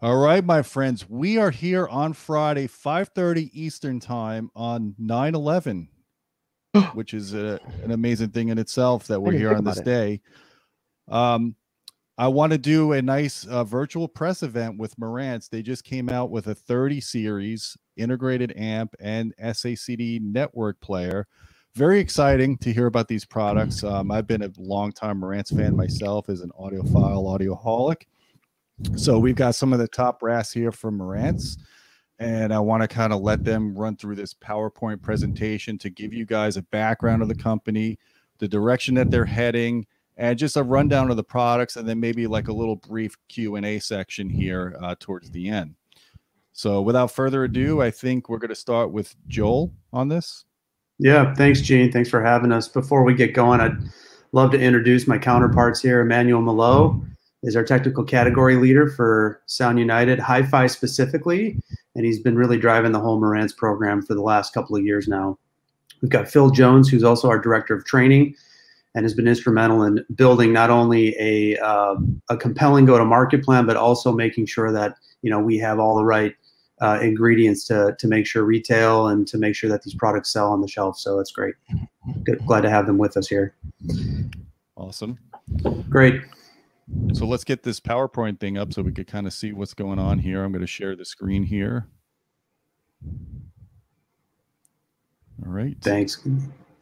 All right, my friends, we are here on Friday, 5:30 Eastern time on 9/11, which is an amazing thing in itself that we're here on this day. I want to do a nice virtual press event with Marantz. They just came out with a 30 series integrated amp and SACD network player. Very exciting to hear about these products. I've been a longtime Marantz fan myself as an audiophile, audioholic. So we've got some of the top brass here from Marantz, and I want to kind of let them run through this PowerPoint presentation to give you guys a background of the company, the direction that they're heading, and just a rundown of the products, and then maybe like a little brief Q&A section here towards the end. So without further ado, I think we're going to start with Joel on this. Yeah, thanks, Gene. Thanks for having us. Before we get going, I'd love to introduce my counterparts here. Emmanuel Malo is our technical category leader for Sound United, Hi-Fi specifically, and he's been really driving the whole Marantz program for the last couple of years now. We've got Phil Jones, who's also our director of training and has been instrumental in building not only a compelling go-to-market plan, but also making sure that, you know, we have all the right ingredients to make sure retail and to make sure that these products sell on the shelf. So it's great. Good, glad to have them with us here. Awesome. Great. So let's get this PowerPoint thing up so we could kind of see what's going on here. I'm going to share the screen here. All right. Thanks.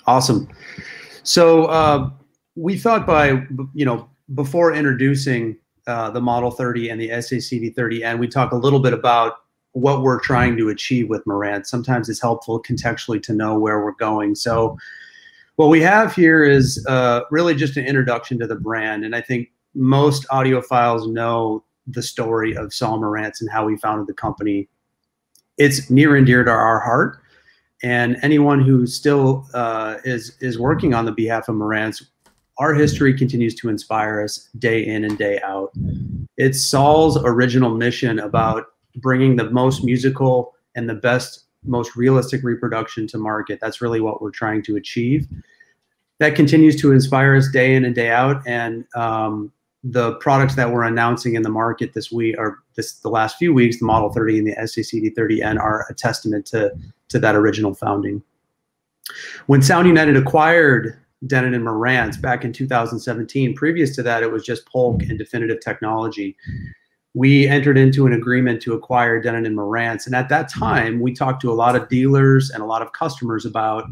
Awesome. So we thought by, you know, before introducing the Model 30 and the SACD 30N, we talk a little bit about what we're trying to achieve with Marantz. Sometimes it's helpful contextually to know where we're going. So what we have here is really just an introduction to the brand. And I think most audiophiles know the story of Saul Marantz and how we founded the company. It's near and dear to our heart. And anyone who still is working on the behalf of Marantz, our history continues to inspire us day in and day out. It's Saul's original mission about bringing the most musical and the best, most realistic reproduction to market. That's really what we're trying to achieve. That continues to inspire us day in and day out. And the products that we're announcing in the market this week, or the last few weeks, the Model 30 and the SACD 30N are a testament to that original founding. When Sound United acquired Denon and Marantz back in 2017, previous to that, it was just Polk and Definitive Technology. We entered into an agreement to acquire Denon and Marantz. And at that time, we talked to a lot of dealers and a lot of customers about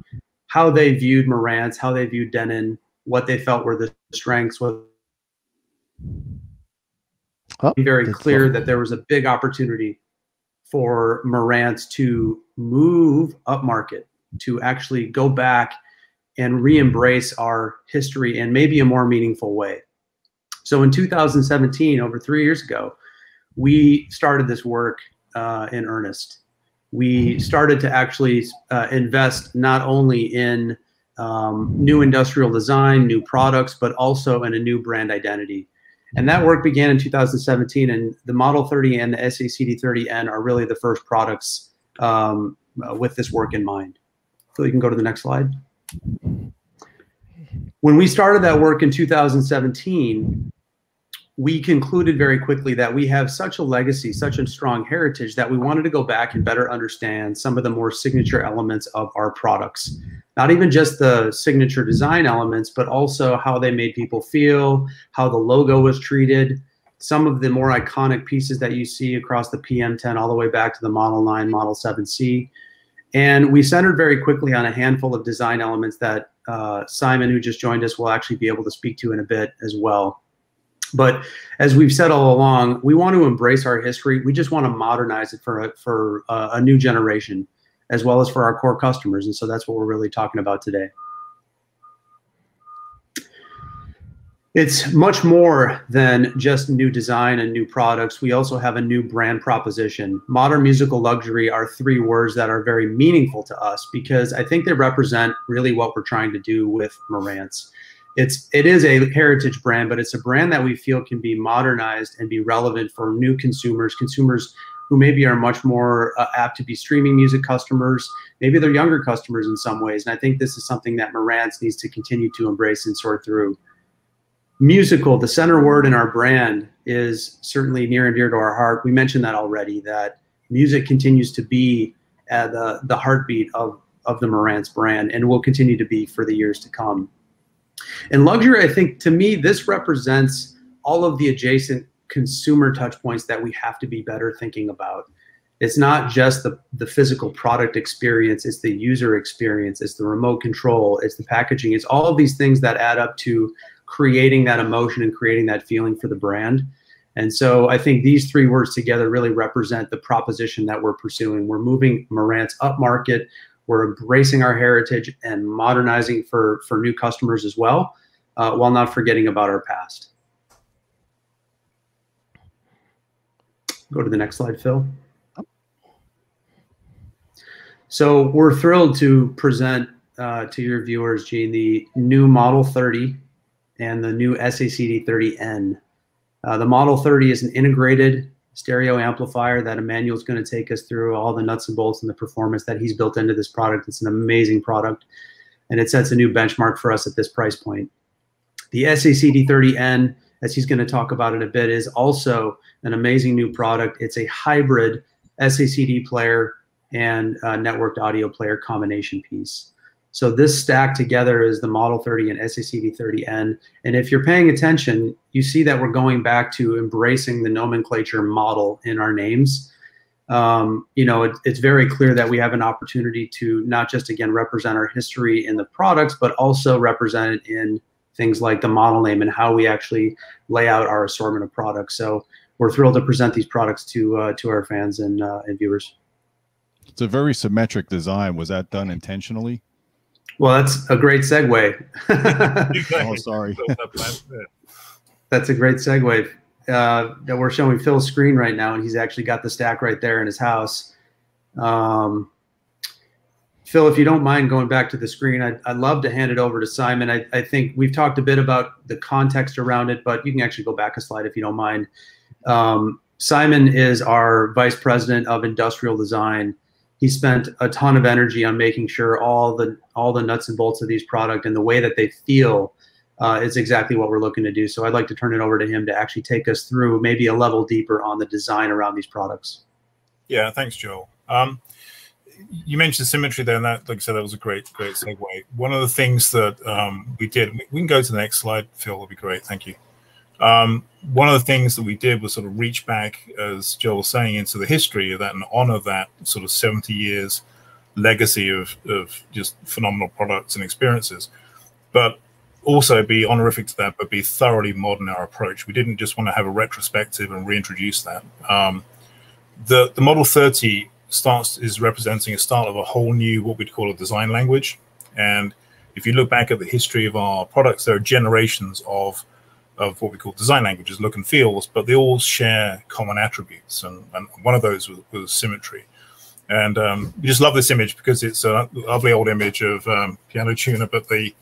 how they viewed Marantz, how they viewed Denon, what they felt were the strengths. Very clear that there was a big opportunity for Marantz to move upmarket, to actually go back and re-embrace our history in maybe a more meaningful way. So in 2017, over 3 years ago, we started this work in earnest. We started to actually invest not only in new industrial design, new products, but also in a new brand identity. And that work began in 2017, and the Model 30 and the SACD 30N are really the first products with this work in mind. So you can go to the next slide. When we started that work in 2017, we concluded very quickly that we have such a legacy, such a strong heritage, that we wanted to go back and better understand some of the more signature elements of our products. Not even just the signature design elements, but also how they made people feel, how the logo was treated, some of the more iconic pieces that you see across the PM10 all the way back to the Model 9, Model 7C. And we centered very quickly on a handful of design elements that Simon, who just joined us, will actually be able to speak to in a bit as well. But as we've said all along, we want to embrace our history. We just want to modernize it for a new generation, as well as for our core customers. And so that's what we're really talking about today. It's much more than just new design and new products. We also have a new brand proposition. Modern musical luxury are three words that are very meaningful to us because I think they represent really what we're trying to do with Marantz. It is a heritage brand, but it's a brand that we feel can be modernized and be relevant for new consumers, who maybe are much more apt to be streaming music customers. Maybe they're younger customers in some ways. And I think this is something that Marantz needs to continue to embrace and sort through. Musical, the center word in our brand, is certainly near and dear to our heart. We mentioned that already, that music continues to be the heartbeat of the Marantz brand and will continue to be for the years to come. And luxury, I think, to me, this represents all of the adjacent consumer touch points that we have to be better thinking about. It's not just the physical product experience, it's the user experience, it's the remote control, it's the packaging, it's all of these things that add up to creating that emotion and creating that feeling for the brand. And so I think these three words together really represent the proposition that we're pursuing. We're moving Marantz upmarket, we're embracing our heritage and modernizing for new customers as well, while not forgetting about our past. Go to the next slide, Phil. So we're thrilled to present to your viewers, Gene, the new Model 30 and the new SACD 30N. The Model 30 is an integrated stereo amplifier that Emmanuel's going to take us through all the nuts and bolts and the performance that he's built into this product. It's an amazing product, and it sets a new benchmark for us at this price point. The SACD 30N, as he's going to talk about in a bit, is also an amazing new product. It's a hybrid SACD player and networked audio player combination piece. So this stack together is the Model 30 and SACD 30N. And if you're paying attention, you see that we're going back to embracing the nomenclature model in our names. You know, it's very clear that we have an opportunity to not just, again, represent our history in the products, but also represent it in things like the model name and how we actually lay out our assortment of products. So we're thrilled to present these products to our fans and viewers. It's a very symmetric design. Was that done intentionally? Well, that's a great segue. Oh, sorry. That's a great segue. That we're showing Phil's screen right now, and he's actually got the stack right there in his house. Phil, if you don't mind going back to the screen, I'd love to hand it over to Simon. I think we've talked a bit about the context around it, but you can actually go back a slide if you don't mind. Simon is our Vice President of Industrial Design. He spent a ton of energy on making sure all the nuts and bolts of these products and the way that they feel is exactly what we're looking to do. So I'd like to turn it over to him to actually take us through maybe a level deeper on the design around these products. Yeah, thanks, Joel. You mentioned symmetry there, and that, like I said, that was a great segue. One of the things that we did, we can go to the next slide, Phil, that'd be great, thank you. One of the things that we did was sort of reach back, as Joel was saying, into the history of that and honor that sort of 70 years legacy of just phenomenal products and experiences, but also be honorific to that, but be thoroughly modern in our approach. We didn't just want to have a retrospective and reintroduce that. The Model 30 is representing a start of a whole new, what we'd call a design language. And if you look back at the history of our products, there are generations of what we call design languages, look and feels, but they all share common attributes. And one of those was symmetry. And we just love this image because it's a lovely old image of piano tuner, but the,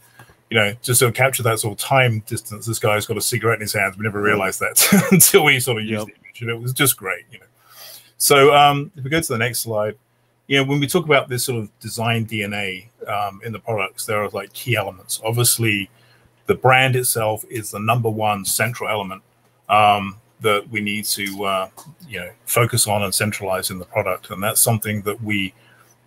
you know, just sort of capture that sort of time distance. This guy's got a cigarette in his hands. We never realized that until we sort of used the image, and it was just great, you know. So if we go to the next slide, you know, when we talk about this sort of design DNA in the products, there are like key elements. Obviously, the brand itself is the #1 central element that we need to you know, focus on and centralize in the product. And that's something that we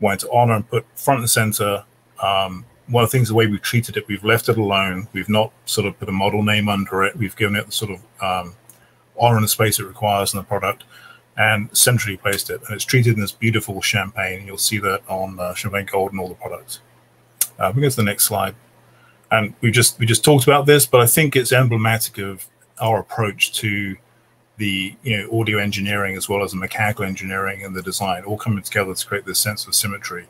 want to honor and put front and center. One of the things, the way we've treated it, we've left it alone. We've not sort of put a model name under it. We've given it the sort of honor and the space it requires in the product and centrally placed it. And it's treated in this beautiful champagne. You'll see that on Champagne Gold and all the products. We go to the next slide. And we just talked about this, but I think it's emblematic of our approach to the, you know, audio engineering as well as the mechanical engineering and the design all coming together to create this sense of symmetry.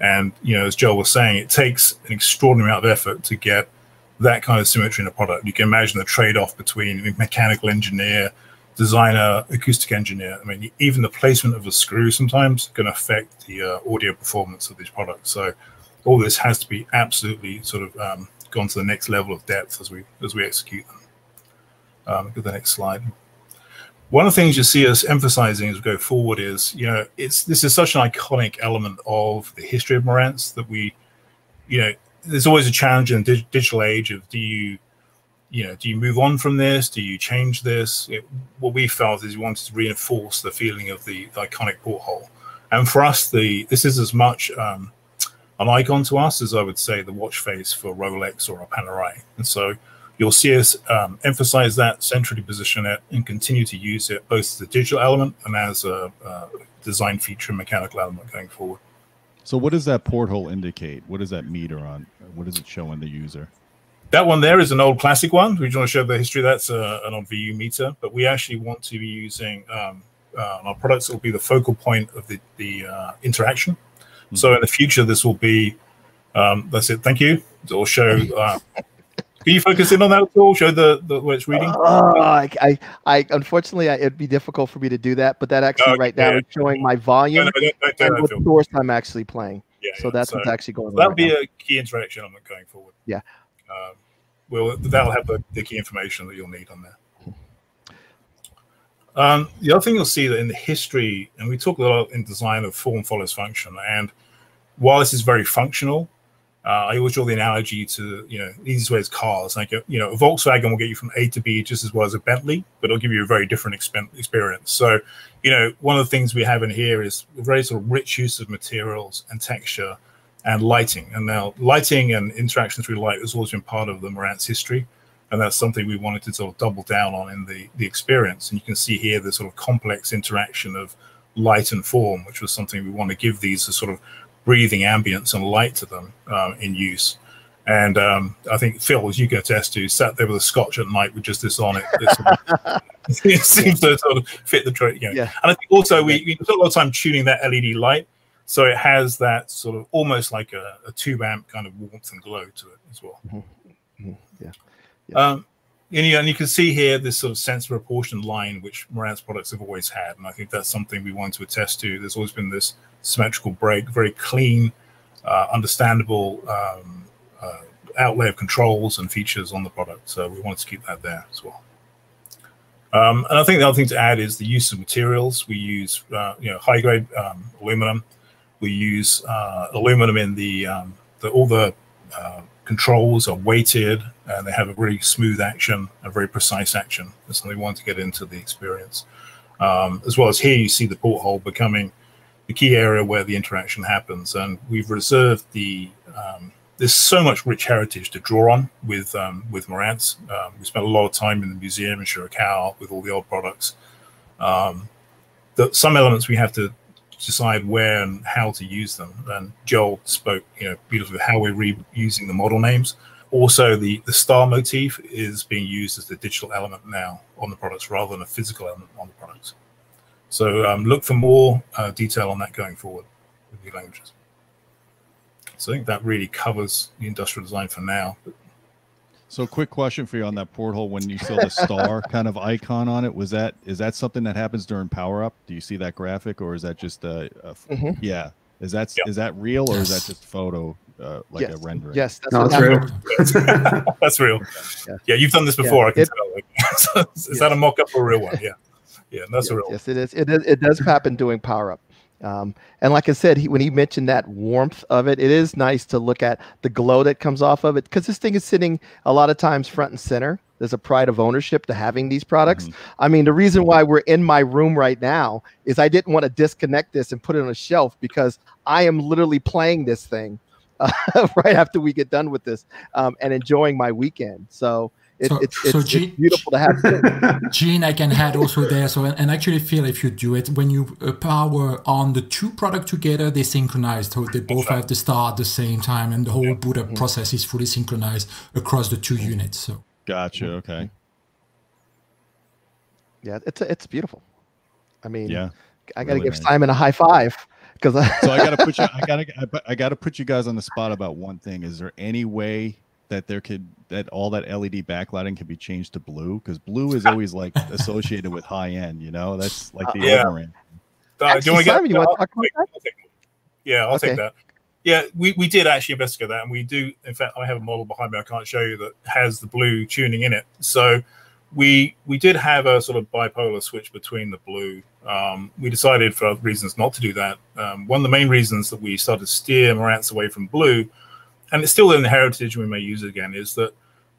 And, you know, as Joel was saying, it takes an extraordinary amount of effort to get that kind of symmetry in a product. You can imagine the trade-off between mechanical engineer, designer, acoustic engineer. I mean, even the placement of a screw sometimes can affect the audio performance of these products. So all this has to be absolutely sort of gone to the next level of depth as we execute them. Go to the next slide. One of the things you see us emphasizing as we go forward is, you know, this is such an iconic element of the history of Marantz that we, you know, there's always a challenge in the digital age of do you, you know, do you move on from this? Do you change this? What we felt is we wanted to reinforce the feeling of the iconic porthole. And for us, this is as much an icon to us as I would say the watch face for Rolex or a Panerai. And so you'll see us emphasize that, centrally position it, and continue to use it both as a digital element and as a design feature and mechanical element going forward. So what does that porthole indicate? What does that meter on? What is it showing the user? That one there is an old classic one. We just want to show the history. That's an old VU meter, but we actually want to be using our products. It will be the focal point of the interaction. Mm-hmm. So in the future, this will be, that's it. Thank you. It'll show, can you focus in on that at all? Show the where it's reading? I unfortunately, it'd be difficult for me to do that, but that actually right now is showing my volume and what source I'm actually playing. Yeah, so that's what's actually going on. That'll be a key interaction element going forward. Yeah. Well, that'll have the key information that you'll need on there. The other thing you'll see that in the history, and we talk a lot in design of form follows function, and while this is very functional, I always draw the analogy to, you know, the easiest way is cars. Like, you know, a Volkswagen will get you from A to B just as well as a Bentley, but it'll give you a very different experience. So, you know, one of the things we have in here is a very sort of rich use of materials and texture and lighting. And now lighting and interaction through light has always been part of the Marantz history. And that's something we wanted to sort of double down on in the experience. And you can see here the sort of complex interaction of light and form, which was something we want to give these a sort of breathing ambience and light to them in use. And I think Phil, as you can attest to, sat there with a scotch at night with just this on it. It seems to sort of fit the trait. You know. Yeah. And I think also we spent a lot of time tuning that LED light. So it has that sort of almost like a tube amp kind of warmth and glow to it as well. Mm-hmm. Yeah. And you can see here this sort of sense of proportion line, which Marantz products have always had. And I think that's something we want to attest to. There's always been this symmetrical break, very clean, understandable outlay of controls and features on the product. So we want to keep that there as well. And I think the other thing to add is the use of materials. We use, high-grade aluminum. We use aluminum in all the controls are weighted, and they have a really smooth action, a very precise action. That's something we want to get into the experience. As well as here, you see the porthole becoming the key area where the interaction happens. And we've reserved there's so much rich heritage to draw on with Marantz. We spent a lot of time in the museum in Shirakawa with all the old products. Some elements we have to decide where and how to use them. And Joel spoke, beautifully how we're reusing the model names. Also, the star motif is being used as the digital element now on the products rather than a physical element on the products. So look for more detail on that going forward with new languages. So I think that really covers the industrial design for now. So quick question for you on that porthole. When you saw the star kind of icon on it, is that something that happens during power up? Do you see that graphic, or is that just mm-hmm. Yeah? Is that real, or is that just photo like a rendering? Yes, that's real. That's real. Yeah, you've done this before. I can tell. Is that a mock-up or a real one? Yeah, that's a real. Yes, one. It is. It does happen during power up. And like I said, when he mentioned that warmth of it, it is nice to look at the glow that comes off of it, because this thing is sitting a lot of times front and center. There's a pride of ownership to having these products. Mm-hmm. I mean, the reason why we're in my room right now is I didn't want to disconnect this and put it on a shelf, because I am literally playing this thing right after we get done with this and enjoying my weekend. So it's beautiful to have. Gene, I can add also there. So, and actually, Phil, if you do it, when you power on the two products together, they synchronize. So they both have to start at the same time, and the whole boot up process is fully synchronized across the two units. So, gotcha. Okay. Yeah, it's beautiful. I mean, I gotta give Simon a high five. Because so I gotta put you guys on the spot about one thing. Is there any way that all that LED backlighting can be changed to blue, because blue is always like associated with high end, that's like the other end. I'll take that. Yeah, we did actually investigate that, and we do. In fact, I have a model behind me I can't show you that has the blue tuning in it. So we did have a sort of bipolar switch between the blue. We decided for other reasons not to do that. One of the main reasons that we started to steer Marantz away from blue, and it's still in the heritage, and we may use it again, is that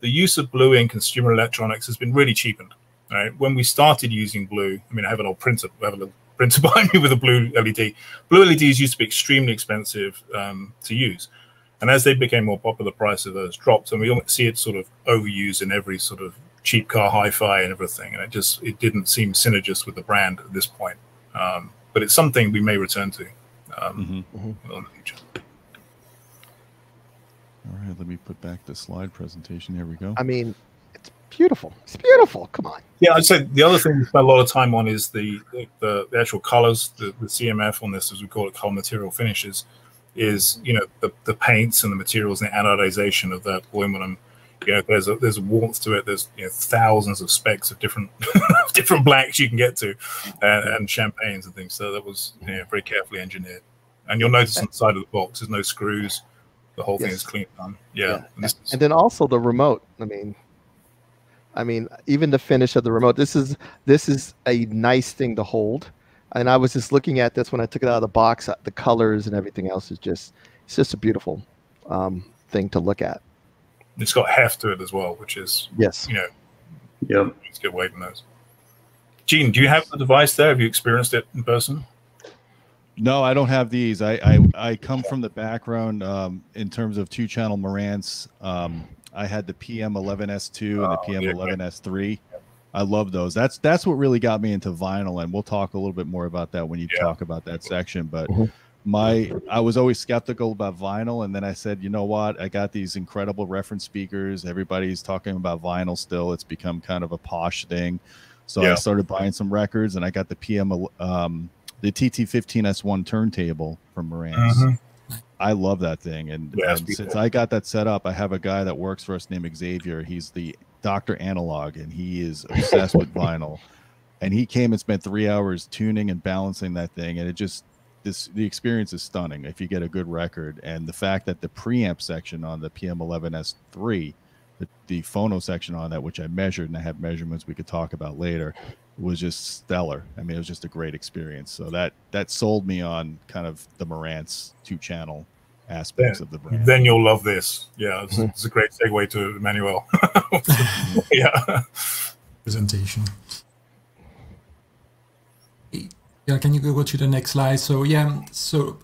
the use of blue in consumer electronics has been really cheapened. Right? When we started using blue, I mean, I have an old printer, I have a little printer behind me with a blue LED. Blue LEDs used to be extremely expensive to use. And as they became more popular, the price of those dropped. And we almost see it sort of overused in every sort of cheap car hi-fi and everything. And it didn't seem synergist with the brand at this point. But it's something we may return to in the future. All right, let me put back the slide presentation. Here we go. I mean, it's beautiful. It's beautiful. Come on. Yeah, I'd say the other thing we spend a lot of time on is the actual colors, the CMF on this, as we call it, color material finishes, is, you know, the paints and the materials and the anodization of that aluminum. You know, there's a warmth to it. There's, you know, thousands of specs of different different blacks you can get to, and champagnes and things. So that was, you know, very carefully engineered. And you'll notice on the side of the box, there's no screws. The whole thing is clean done. Yeah. And then also the remote. I mean, even the finish of the remote. This is a nice thing to hold. And I was just looking at this when I took it out of the box. The colors and everything else is just, it's just a beautiful thing to look at. It's got heft to it as well, which is, yes, you know, it's good weight in those. Gene, do you have the device there? Have you experienced it in person? No, I don't have these. I come from the background in terms of two-channel Marantz. I had the PM11S2 and the PM11S3. I love those. That's what really got me into vinyl, and we'll talk a little bit more about that when you talk about that section. But I was always skeptical about vinyl, and then I said, you know what? I got these incredible reference speakers. Everybody's talking about vinyl still. It's become kind of a posh thing. So I started buying some records, and I got the the TT15S1 turntable from Marantz. I love that thing. And since I got that set up, I have a guy that works for us named Xavier. He's the Dr. Analog, and he is obsessed with vinyl. And he came and spent 3 hours tuning and balancing that thing. And it just, the experience is stunning if you get a good record. And the fact that the preamp section on the PM11S3, the phono section on that, which I measured, and I have measurements we could talk about later, was just stellar. I mean, it was just a great experience. So that sold me on kind of the Marantz two-channel aspects of the brand. Then you'll love this. Yeah, it's a great segue to Emmanuel. Presentation. Yeah, can you go to the next slide? So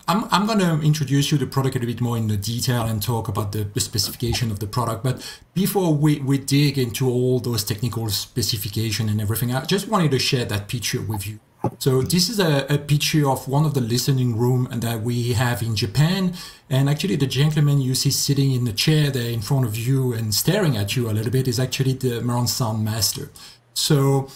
I'm gonna introduce you the product a little bit more in the detail and talk about the specification of the product. But before we dig into all those technical specification and everything, I just wanted to share that picture with you. So this is a picture of one of the listening room that we have in Japan. And actually the gentleman you see sitting in the chair there in front of you and staring at you a little bit is actually the Marantz Sound Master. So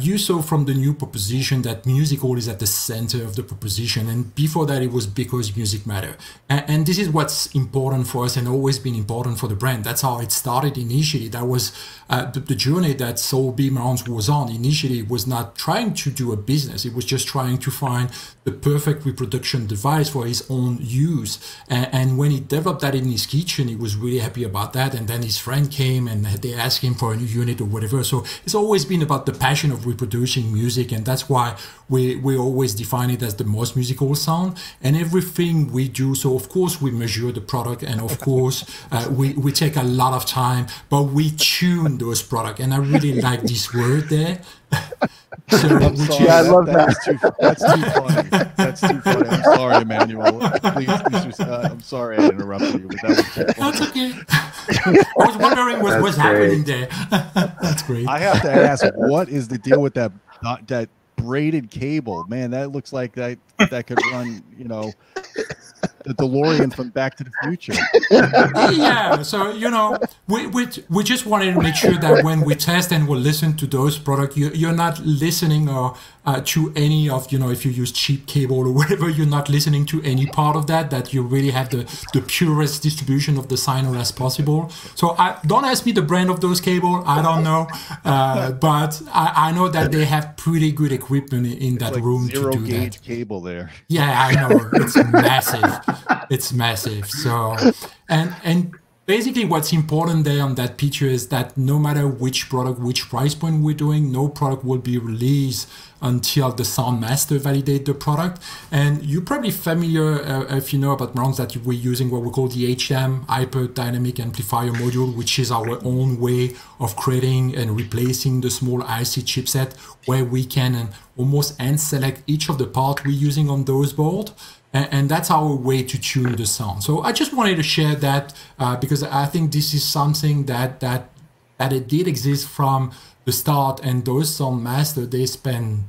you saw from the new proposition that music always at the center of the proposition, and before that it was because music matter. And this is what's important for us and always been important for the brand. That's how it started initially. That was the journey that Saul B. Marantz was on. Initially, it was not trying to do a business. It was just trying to find the perfect reproduction device for his own use. And when he developed that in his kitchen, he was really happy about that. And then his friend came and they asked him for a new unit or whatever. So it's always been about the passion of reproducing music, and that's why we always define it as the most musical sound and everything we do. So of course we measure the product, and of course we take a lot of time, but we tune those products. And I really like this word there. So, I love that. That's too funny. I'm sorry, Emmanuel. Please just, I'm sorry I interrupted you, but that was too funny. That's okay. I was wondering what was happening there. That's great. I have to ask, what is the deal with that braided cable? Man, that looks like that could run, you know, the DeLorean from Back to the Future. Yeah, so you know, we just wanted to make sure that when we test and we listen to those products, you're not listening or to any of, you know, if you use cheap cable or whatever, you're not listening to any part of that you really have the purest distribution of the signal as possible. So don't ask me the brand of those cable. I don't know, but I know that they have pretty good equipment in that like room to do gauge that. Cable there. Yeah, I know, it's massive. It's massive. So, and Basically, what's important there on that picture is that no matter which product, which price point we're doing, no product will be released until the sound master validate the product. And you're probably familiar, if you know about Marantz, that we're using what we call the HM, Hyper Dynamic Amplifier Module, which is our own way of creating and replacing the small IC chipset, where we can almost hand select each of the parts we're using on those boards. And that's our way to tune the sound. So I just wanted to share that because I think this is something that it did exist from the start, and those sound masters, they spend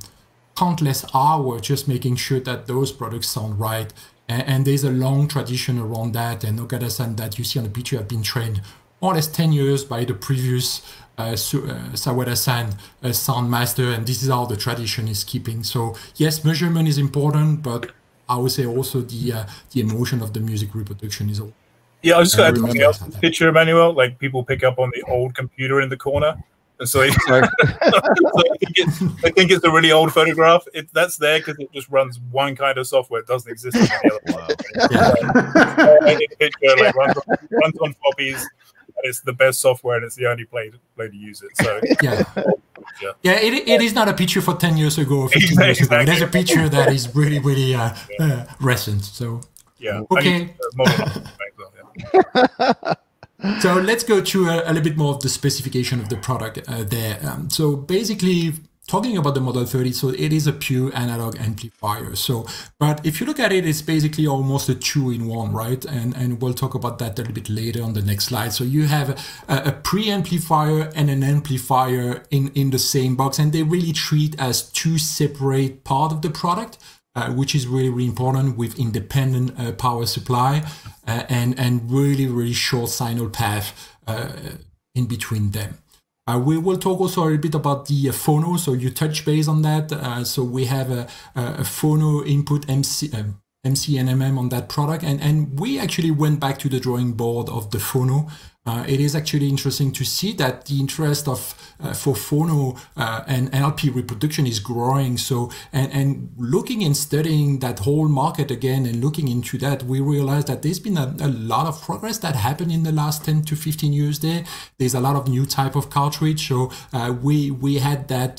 countless hours just making sure that those products sound right. And there's a long tradition around that, and Okada-san that you see on the picture have been trained more or less 10 years by the previous Sawada-san sound master, and this is how the tradition is keeping. So yes, measurement is important, but I would say also the emotion of the music reproduction is all. Yeah, I was just going to add something else to the picture, Emmanuel. Like, people pick up on the old computer in the corner, and so they, they think it's a really old photograph. That's there because it just runs one kind of software. It doesn't exist in the other one. Picture like runs on floppies, and it's the best software, and it's the only way to use it. So yeah. Yeah, it is not a picture for 10 years ago or 15 years ago. It is a picture that is really, really recent. So, yeah. Okay. So let's go to a little bit more of the specification of the product there. So basically, talking about the Model 30, so it is a pure analog amplifier. So, but if you look at it, it's basically almost a two-in-one, right? And we'll talk about that a little bit later on the next slide. So you have a pre-amplifier and an amplifier in the same box, and they really treat as two separate parts of the product, which is really, really important, with independent power supply and really, really short signal path in between them. We will talk also a little bit about the phono, so you touch base on that. So we have a phono input MC and MM on that product, and we actually went back to the drawing board of the phono. It is actually interesting to see that the interest of for phono and LP reproduction is growing. So and looking and studying that whole market again and looking into that, we realized that there's been a lot of progress that happened in the last 10 to 15 years there. There's a lot of new type of cartridge. So we had that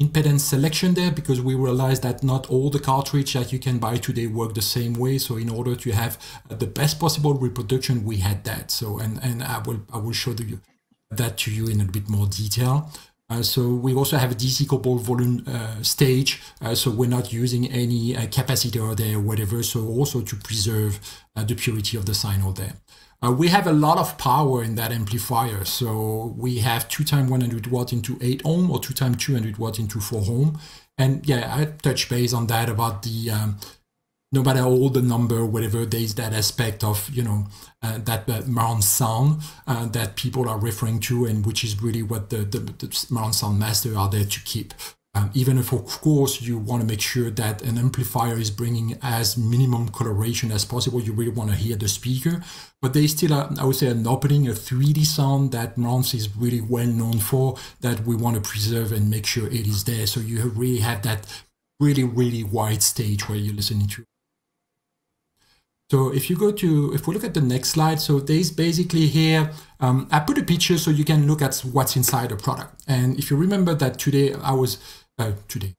impedance selection there, because we realized that not all the cartridge that you can buy today work the same way. So in order to have the best possible reproduction, we had that. So and I will show that to you in a bit more detail. So we also have a DC coupled volume stage, so we're not using any capacitor there or whatever, so also to preserve the purity of the signal there. We have a lot of power in that amplifier, so we have 2x100 watt into 8 ohm, or 2x200 watt into 4 ohm. And yeah, I touched base on that about the no matter all the number, whatever, there is that aspect of, you know, that Marantz sound that people are referring to, and which is really what the Marantz sound master are there to keep. Even if, of course, you want to make sure that an amplifier is bringing as minimum coloration as possible, you really want to hear the speaker. But there's still, I would say, an opening, a 3D sound that Marantz is really well known for, that we want to preserve and make sure it is there. So you really have that really, really wide stage where you're listening to. So if we look at the next slide, so there's basically here, I put a picture so you can look at what's inside the product. And if you remember that today, I was mentioning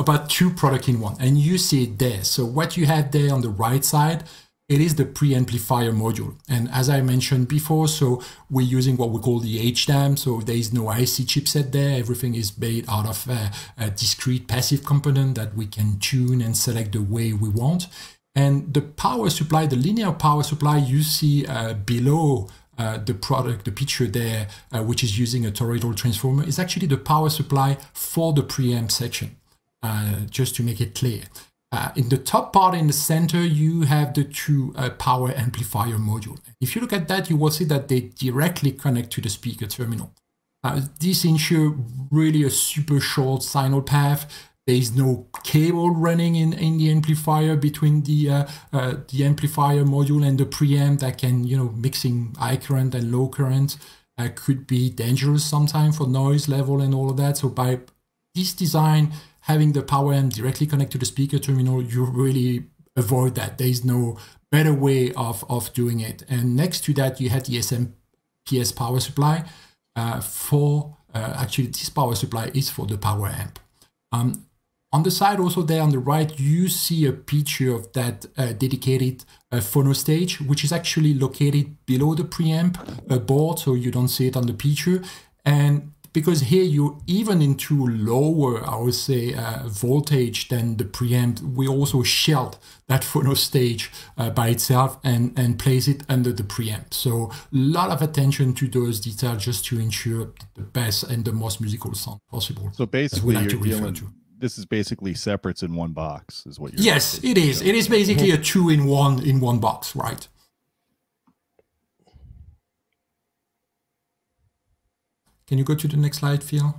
about two products in one, and you see it there. So what you have there on the right side, it is the pre-amplifier module. And as I mentioned before, so we're using what we call the HDAM. So there is no IC chipset there. Everything is made out of a discrete passive component that we can tune and select the way we want. And the power supply, the linear power supply, you see below the product, the picture there, which is using a toroidal transformer, is actually the power supply for the preamp section, just to make it clear. In the top part, in the center, you have the two power amplifier module. If you look at that, you will see that they directly connect to the speaker terminal. This ensures really a super short signal path. There is no cable running in the amplifier between the amplifier module and the preamp that can, you know, mixing high current and low current could be dangerous sometimes for noise level and all of that. So by this design, having the power amp directly connect to the speaker terminal, you really avoid that. There is no better way of doing it. And next to that, you had the SMPS power supply actually this power supply is for the power amp. On the side also there on the right, you see a picture of that dedicated phono stage, which is actually located below the preamp board, so you don't see it on the picture. And because here you're even into lower, I would say, voltage than the preamp, we also shelled that phono stage by itself and place it under the preamp. So a lot of attention to those details just to ensure the best and the most musical sound possible. So basically you're dealing, this is basically separates in one box is what you're... Yes, it is. It is basically a two in one box, right? Can you go to the next slide, Phil?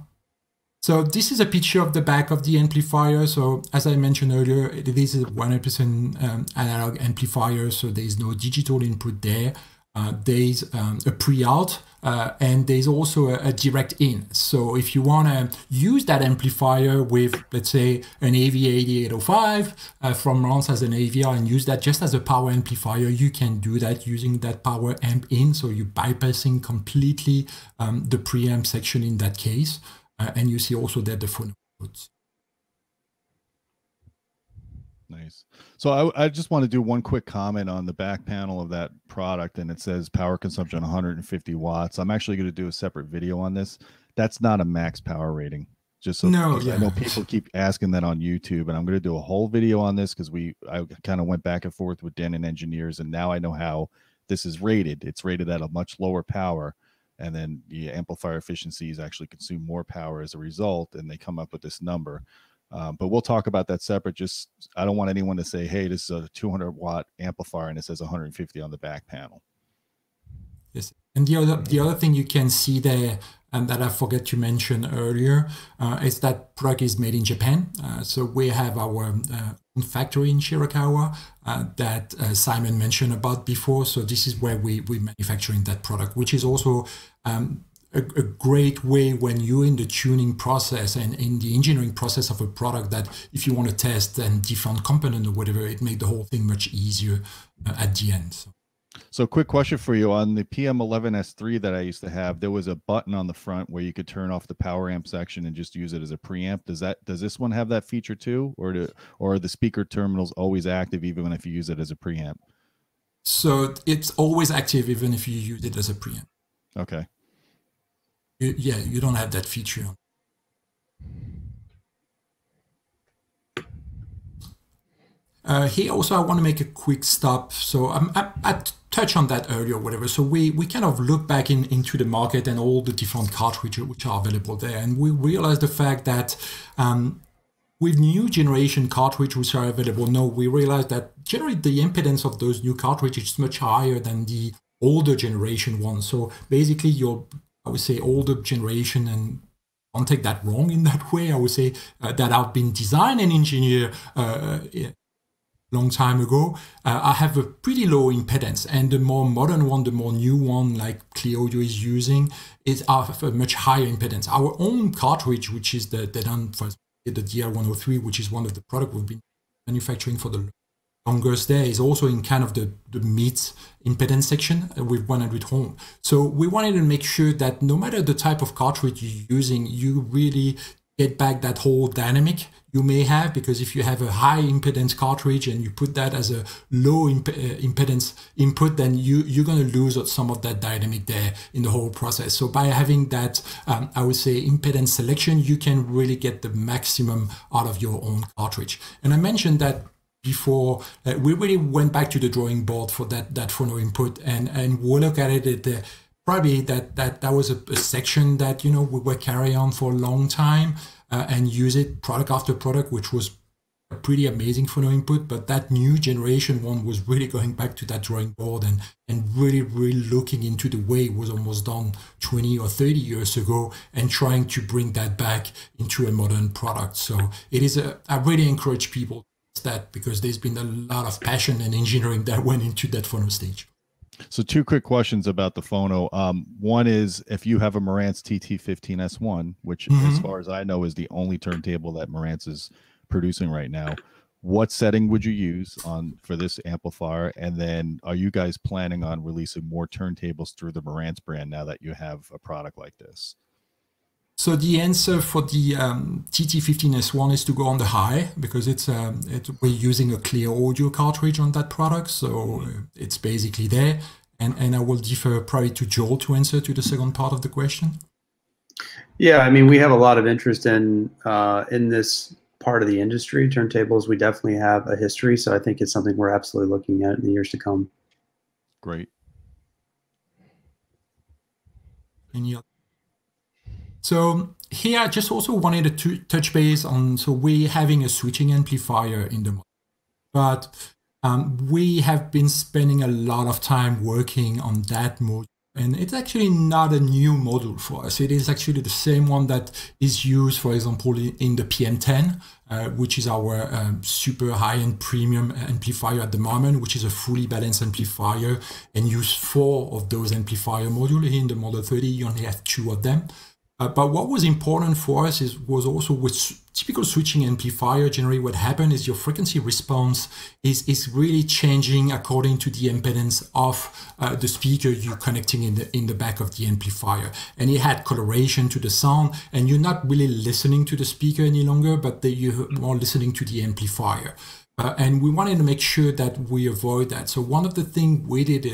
So this is a picture of the back of the amplifier. So as I mentioned earlier, it is a 100% analog amplifier, so there is no digital input there. There is a pre-out and there's also a direct in. So if you want to use that amplifier with, let's say, an AV8805 from Marantz as an AVR and use that just as a power amplifier, you can do that using that power amp in. So you're bypassing completely the preamp section in that case. And you see also that the phono outputs. Nice. So I just want to do one quick comment on the back panel of that product, and it says power consumption 150 watts. I'm actually going to do a separate video on this. That's not a max power rating. Just so I know people keep asking that on YouTube, and I'm going to do a whole video on this because I kind of went back and forth with Denon engineers, and now I know how this is rated. It's rated at a much lower power, and then the amplifier efficiencies actually consume more power as a result, and they come up with this number. But we'll talk about that separate. Just, I don't want anyone to say, hey, this is a 200 watt amplifier and it says 150 on the back panel. Yes. And the other thing you can see there, and that I forgot to mention earlier, is that product is made in Japan. So we have our factory in Shirakawa that Simon mentioned about before. So this is where we're manufacturing that product, which is also a great way when you're in the tuning process and in the engineering process of a product, that if you want to test and different component or whatever, it makes the whole thing much easier at the end. So quick question for you on the PM11S3 that I used to have, there was a button on the front where you could turn off the power amp section and just use it as a preamp. Does this one have that feature too, or are the speaker terminals always active even if you use it as a preamp? So it's always active even if you use it as a preamp. Okay. Yeah, you don't have that feature. Here also I want to make a quick stop. So I touched on that earlier, whatever. So we kind of look back into the market and all the different cartridges which are available there. And we realized the fact that with new generation cartridges which are available now, we realized that generally the impedance of those new cartridges is much higher than the older generation ones. So basically your, I would say, older generation, and don't take that wrong in that way, I would say that I've been designed and engineered a long time ago, I have a pretty low impedance, and the more modern one, the more new one like Clear Audio is using, is of a much higher impedance. Our own cartridge, which is the Denon, the DR103, which is one of the products we've been manufacturing for the longest there, is also in kind of the mid impedance section with 100 ohm. So we wanted to make sure that no matter the type of cartridge you're using, you really get back that whole dynamic you may have, because if you have a high impedance cartridge and you put that as a low impedance input, then you're going to lose some of that dynamic there in the whole process. So by having that, I would say, impedance selection, you can really get the maximum out of your own cartridge. And I mentioned that before, we really went back to the drawing board for that phono input, and we'll look at it at probably that was a section that, you know, we were carrying on for a long time and use it product after product, which was a pretty amazing phono input. But that new generation one was really going back to that drawing board and really looking into the way it was almost done 20 or 30 years ago and trying to bring that back into a modern product. So it is I really encourage people that, because there's been a lot of passion and engineering that went into that phono stage. So two quick questions about the phono. One is, if you have a Marantz TT15S1, which as far as I know is the only turntable that Marantz is producing right now, what setting would you use on for this amplifier? And then are you guys planning on releasing more turntables through the Marantz brand now that you have a product like this? So the answer for the TT15S1 is to go on the high, because it's we're using a clear audio cartridge on that product, so it's basically there. And I will defer probably to Joel to answer to the second part of the question. Yeah, I mean, we have a lot of interest in this part of the industry. Turntables, we definitely have a history, so I think it's something we're absolutely looking at in the years to come. Great. And yeah. So here, I just also wanted to touch base on, so we're having a switching amplifier in the model, but we have been spending a lot of time working on that module. And it's actually not a new module for us. It is actually the same one that is used, for example, in the PM10, which is our super high-end premium amplifier at the moment, which is a fully balanced amplifier, and use 4 of those amplifier modules. Here in the Model 30, you only have 2 of them. But what was important for us was also with typical switching amplifier, generally what happened is your frequency response is really changing according to the impedance of the speaker you're connecting in the back of the amplifier. And it had coloration to the sound, and you're not really listening to the speaker any longer, but you're more listening to the amplifier. And we wanted to make sure that we avoid that. So one of the things we did,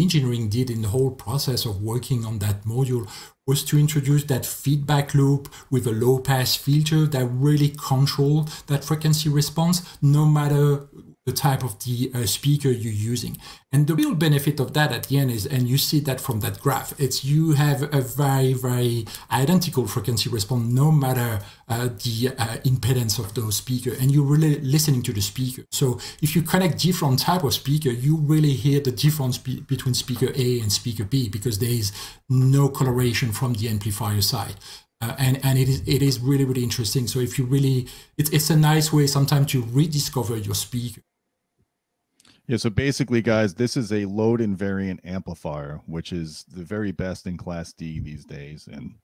engineering did in the whole process of working on that module, was to introduce that feedback loop with a low-pass filter that really controlled that frequency response, no matter the type of the speaker you're using. And the real benefit of that at the end is, and you see that from that graph, it's you have a very, very identical frequency response no matter the impedance of those speakers, and you're really listening to the speaker. So if you connect different type of speaker, you really hear the difference between speaker A and speaker B, because there is no coloration from the amplifier side. And it is really, really interesting. So if you really, it's a nice way sometimes to rediscover your speaker. Yeah, so basically, guys, this is a load invariant amplifier, which is the very best in Class D these days. And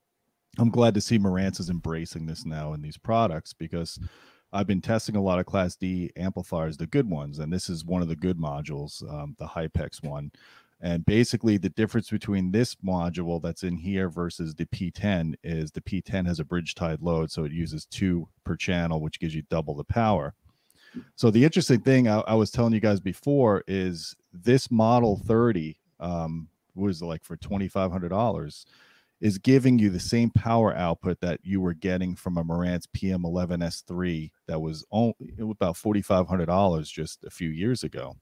I'm glad to see Marantz is embracing this now in these products, because I've been testing a lot of Class D amplifiers, the good ones, and this is one of the good modules, the Hypex one. And basically the difference between this module that's in here versus the P10 is the P10 has a bridge tied load, so it uses 2 per channel, which gives you double the power. So the interesting thing I was telling you guys before is this Model 30 was like for $2,500 is giving you the same power output that you were getting from a Marantz PM11S3 that was only about $4,500 just a few years ago.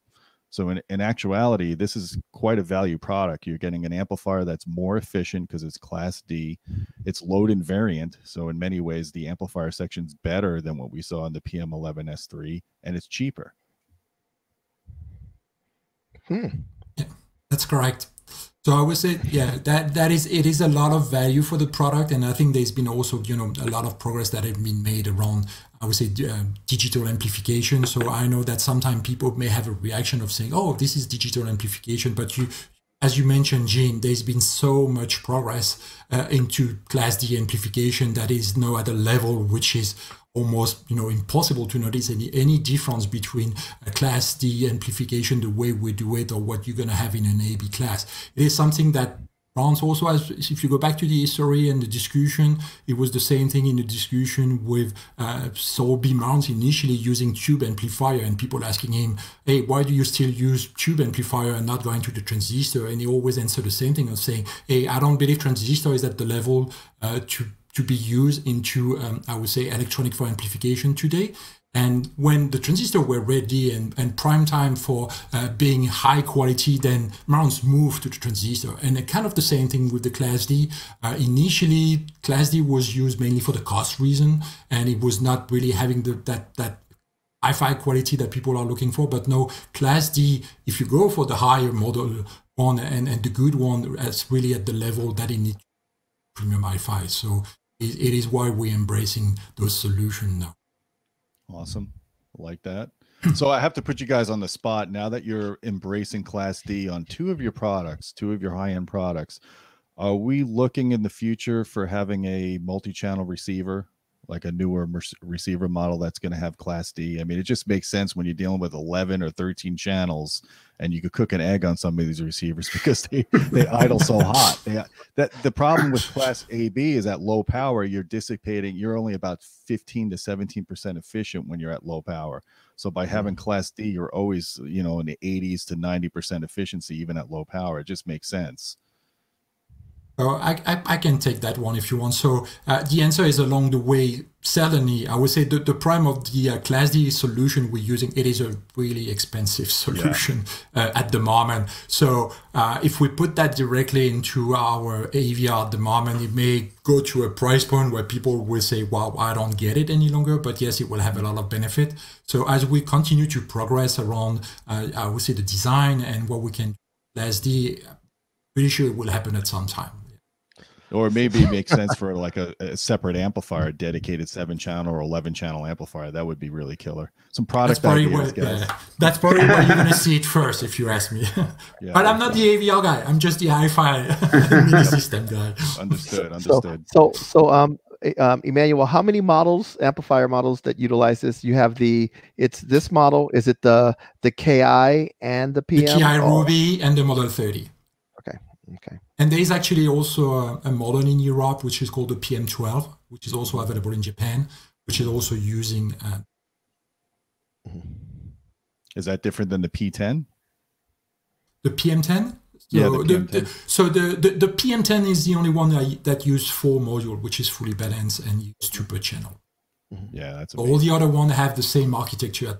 So in actuality, this is quite a value product. You're getting an amplifier that's more efficient because it's Class D. It's load invariant. So in many ways, the amplifier section's better than what we saw in the PM11S3, and it's cheaper. Yeah, that's correct. So I would say, yeah, it is a lot of value for the product. And I think there's been also, you know, a lot of progress that has been made around, I would say, digital amplification. So I know that sometimes people may have a reaction of saying, oh, this is digital amplification. But you, as you mentioned, Gene, there's been so much progress into Class D amplification that is now at a level which is almost, you know, impossible to notice any difference between a Class D amplification, the way we do it, or what you're going to have in an AB class. It is something that Marantz also has. If you go back to the history and the discussion, it was the same thing in the discussion with Saul Marantz initially using tube amplifier, and people asking him, hey, why do you still use tube amplifier and not going to the transistor? And he always answered the same thing of saying, hey, I don't believe transistor is at the level to be used into, I would say, electronic for amplification today. And when the transistor were ready and prime time for being high quality, then Marantz moved to the transistor. And kind of the same thing with the Class D. Initially, Class D was used mainly for the cost reason, and it was not really having that hi-fi quality that people are looking for. But no, Class D, if you go for the higher model one and the good one, that's really at the level that it needs premium hi-fi. So it is why we're embracing those solutions now. Awesome. I like that. So I have to put you guys on the spot now that you're embracing Class D on 2 of your products, 2 of your high-end products. Are we looking in the future for having a multi-channel receiver like a newer receiver model that's going to have Class D. I mean, it just makes sense when you're dealing with 11 or 13 channels, and you could cook an egg on some of these receivers because they idle so hot. The problem with Class AB is at low power, you're dissipating. You're only about 15 to 17% efficient when you're at low power. So by having Class D, you're always, you know, in the 80s to 90% efficiency, even at low power. It just makes sense. Oh, I can take that one if you want. So the answer is along the way. Certainly, I would say the prime of the Class D solution we're using, it is a really expensive solution at the moment. So if we put that directly into our AVR at the moment, it may go to a price point where people will say, wow, I don't get it any longer. But yes, it will have a lot of benefit. So as we continue to progress around, I would say the design and what we can do with Class D, I'm pretty sure it will happen at some time. Or maybe it makes sense for like a separate amplifier, a dedicated 7-channel or 11-channel amplifier. That would be really killer. Some product ideas, guys. That's probably where you're going to see it first, if you ask me. Yeah, but I'm not the AVR guy. I'm just the hi-fi system guy. Understood, understood. So Emmanuel, how many models, amplifier models that utilize this? You have the, it's this model. Is it the KI and the PM? The KI Ruby and the Model 30. Okay. And there is actually also a model in Europe, which is called the PM12, which is also available in Japan, which is also using. Is that different than the P10? The PM10? So yeah, the PM10. So the PM10 is the only one that uses 4 modules, which is fully balanced and used 2 per channel. Yeah, that's amazing. All the other ones have the same architecture.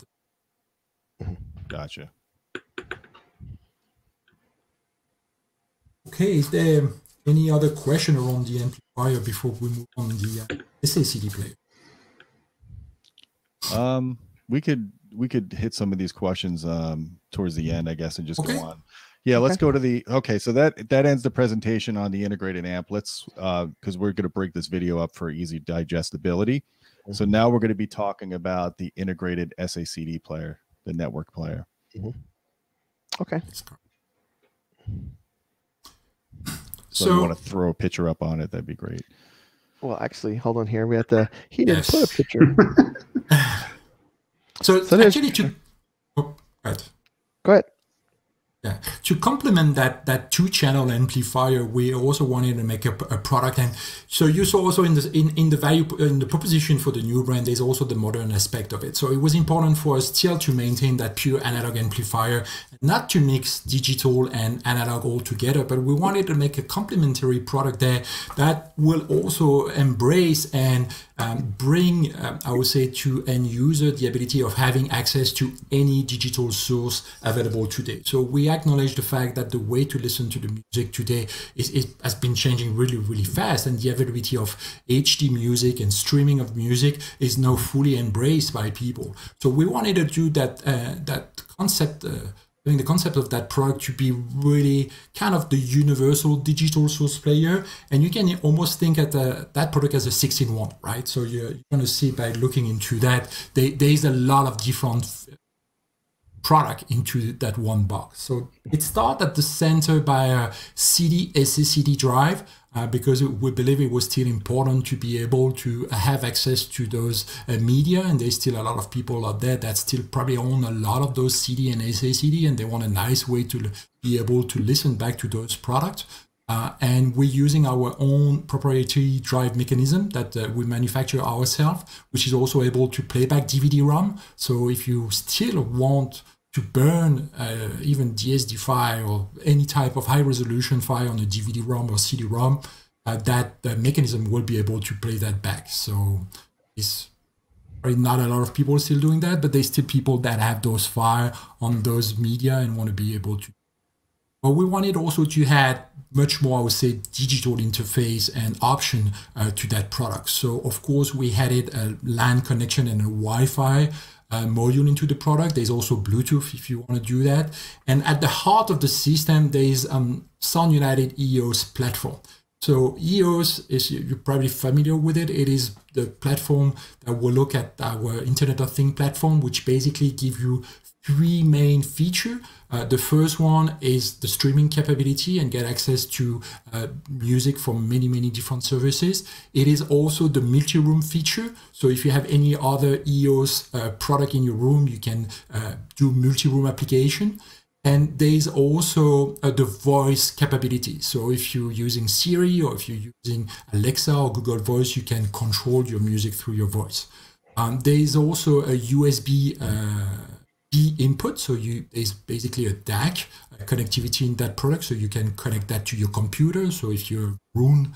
Gotcha. Okay, is there any other question around the amplifier before we move on the SACD player? We could hit some of these questions towards the end, I guess, and just go on. Yeah, let's go to the So that ends the presentation on the integrated amp. Let's because we're going to break this video up for easy digestibility. So now we're going to be talking about the integrated SACD player, the network player. Okay. So you want to throw a picture up on it, that'd be great. Well, actually, hold on here. We have to, he didn't put a picture. so actually to, go ahead. Yeah. To complement that 2-channel amplifier, we also wanted to make a product. And so you saw also in the proposition for the new brand, there's also the modern aspect of it. So it was important for us still to maintain that pure analog amplifier, not to mix digital and analog all together, but we wanted to make a complementary product there that will also embrace and bring, I would say, to end user the ability of having access to any digital source available today. So we acknowledge the fact that the way to listen to the music today has been changing really, really fast, and the availability of HD music and streaming of music is now fully embraced by people. So we wanted to do that, that concept, the concept of that product to be really kind of the universal digital source player, and you can almost think at that product as a 6-in-1, right? So you're going to see by looking into that, there's a lot of different product into that one box. So it starts at the center by a SACD drive because we believe it was still important to be able to have access to those media, and there's still a lot of people out there that still probably own a lot of those CD and SACD, and they want a nice way to be able to listen back to those products. And we're using our own proprietary drive mechanism that we manufacture ourselves, which is also able to play back DVD-ROM. So if you still want to burn even DSD file or any type of high-resolution file on a DVD-ROM or CD-ROM, that mechanism will be able to play that back. So it's not a lot of people still doing that, but there's still people that have those files on those media and want to be able to. But we wanted also to have much more, I would say, digital interface and option to that product. So, of course, we added a LAN connection and a Wi-Fi module into the product. There's also Bluetooth if you want to do that. And at the heart of the system, there is Sound United EOS platform. So EOS is, you're probably familiar with it. It is the platform that will look at our Internet of Things platform, which basically gives you three main features. The first one is the streaming capability and get access to music from many, many different services. It is also the multi-room feature. So if you have any other EOS product in your room, you can do multi-room application. And there is also the voice capability. So if you're using Siri or if you're using Alexa or Google Voice, you can control your music through your voice. There is also a USB input, so there's basically a DAC connectivity in that product, so you can connect that to your computer. So if you're a room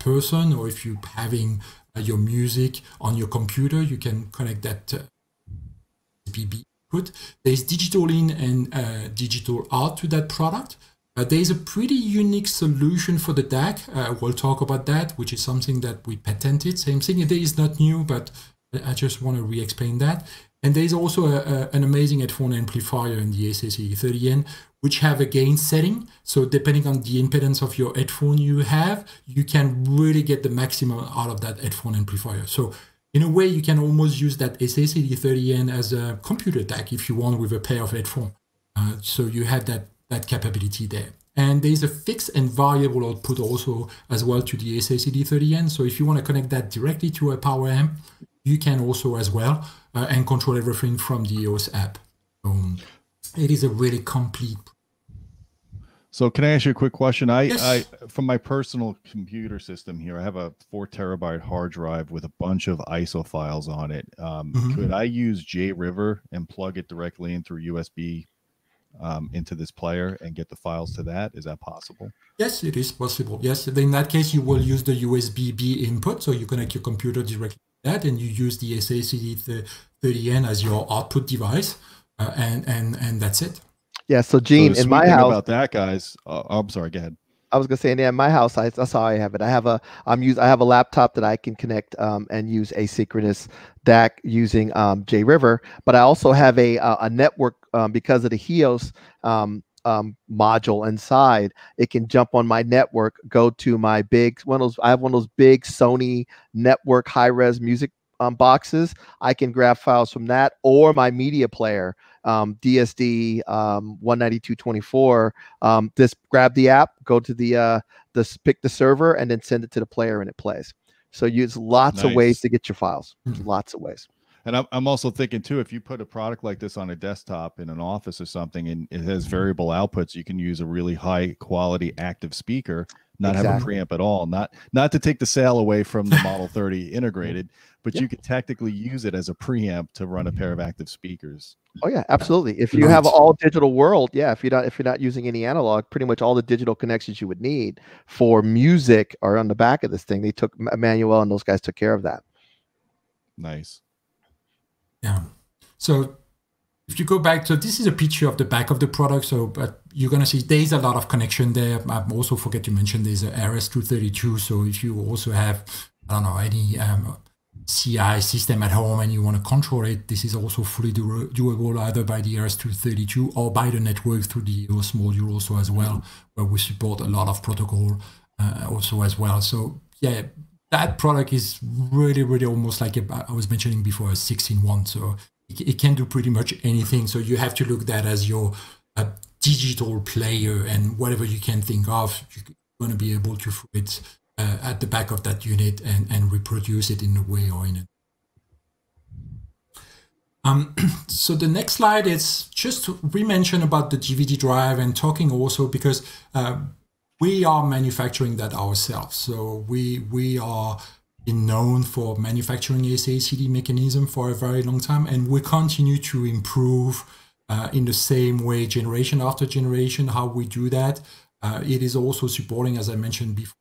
person or if you're having your music on your computer, you can connect that USB input. There's digital in and digital out to that product. There's a pretty unique solution for the DAC. We'll talk about that, which is something that we patented. Same thing, it is not new, but I just want to re-explain that. And there's also an amazing headphone amplifier in the SACD 30N, which have a gain setting. So depending on the impedance of your headphone you have, you can really get the maximum out of that headphone amplifier. So in a way, you can almost use that SACD 30N as a computer DAC if you want, with a pair of headphones. So you have that capability there. And there's a fixed and variable output also as well to the SACD 30N. So if you want to connect that directly to a power amp, you can also as well and control everything from the EOS app. It is a really complete. So can I ask you a quick question? Yes. From my personal computer system here, I have a 4 terabyte hard drive with a bunch of ISO files on it. Could I use J River and plug it directly in through USB into this player and get the files to that? Is that possible? Yes, it is possible. Yes, in that case, you will use the USB-B input. So you connect your computer directly that, and you use the SACD 30N as your output device, and that's it. Yeah. So Gene, so in my house, about that, guys. I'm sorry. Go ahead. I was gonna say, in my house, that's how I have it. I have a laptop that I can connect and use asynchronous DAC using J River, but I also have a network because of the HEOS module inside. It can jump on my network, go to my big one of those. I have one of those big Sony network high res music boxes. I can grab files from that or my media player, DSD 192.24. Just grab the app, go to pick the server, and then send it to the player, and it plays. So use lots of ways to get your files. Lots of ways. And I'm also thinking too, if you put a product like this on a desktop in an office or something, and it has variable outputs, you can use a really high quality active speaker, not have a preamp at all. Not to take the sale away from the Model 30 integrated, but you could technically use it as a preamp to run a pair of active speakers. Oh yeah, absolutely. If you have all digital world, yeah. If you're not using any analog, pretty much all the digital connections you would need for music are on the back of this thing. They took Manuel and those guys took care of that. Nice. Yeah. So if you go back, so this is a picture of the back of the product. So, but you're going to see there's a lot of connection there. I also forget to mention there's a RS-232. So if you also have, I don't know, any CI system at home and you want to control it, this is also fully doable either by the RS-232 or by the network through the EOS module also as well, where we support a lot of protocol also as well. So yeah, that product is really, really almost like I was mentioning before, a 6-in-1. So it can do pretty much anything. So you have to look at that as your digital player, and whatever you can think of, you're going to be able to put it at the back of that unit and reproduce it in a way or in it. So the next slide is just to re-mention about the DVD drive and talking also because we are manufacturing that ourselves. So we are known for manufacturing SACD mechanism for a very long time, and we continue to improve in the same way, generation after generation, how we do that. It is also supporting, as I mentioned before,